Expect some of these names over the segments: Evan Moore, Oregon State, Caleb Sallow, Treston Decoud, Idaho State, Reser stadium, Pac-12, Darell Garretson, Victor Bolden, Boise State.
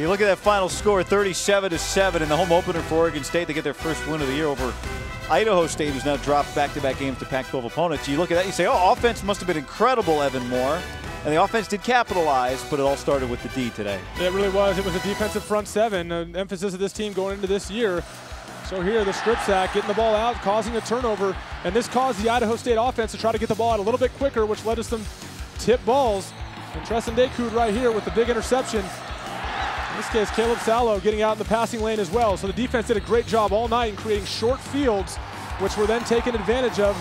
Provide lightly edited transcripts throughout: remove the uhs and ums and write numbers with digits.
You look at that final score, 37-7 in the home opener for Oregon State. They get their first win of the year over Idaho State, who's now dropped back-to-back games to Pac-12 opponents. You look at that, you say, oh, offense must have been incredible, Evan Moore. And the offense did capitalize, but it all started with the D today. It really was. It was a defensive front seven, an emphasis of this team going into this year. So here, the strip sack, getting the ball out, causing a turnover. And this caused the Idaho State offense to try to get the ball out a little bit quicker, which led to some tip balls. And Treston Decoud right here with the big interception. In this case, Caleb Sallow getting out in the passing lane as well. So the defense did a great job all night in creating short fields, which were then taken advantage of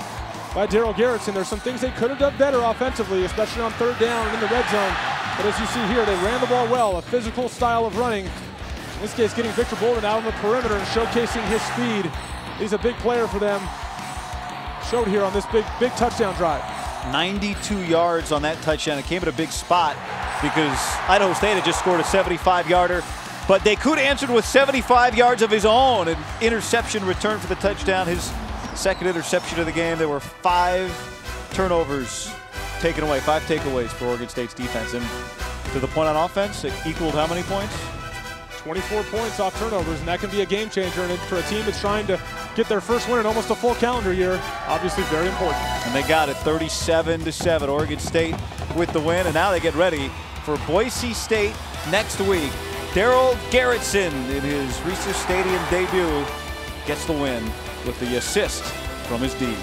by Darell Garretson. There's some things they could have done better offensively, especially on third down and in the red zone. But as you see here, they ran the ball well, a physical style of running. In this case, getting Victor Bolden out on the perimeter and showcasing his speed. He's a big player for them. Showed here on this big touchdown drive. 92 yards on that touchdown. It came at a big spot, because Idaho State had just scored a 75-yarder, but Decoud answered with 75 yards of his own. An interception return for the touchdown, his second interception of the game. There were five turnovers taken away, five takeaways for Oregon State's defense. And to the point on offense, it equaled how many points? 24 points off turnovers, and that can be a game changer. And for a team that's trying to get their first win in almost a full calendar year, obviously very important. And they got it, 37-7. Oregon State with the win, and now they get ready for Boise State next week. Darell Garretson, in his Reser stadium debut, gets the win with the assist from his D.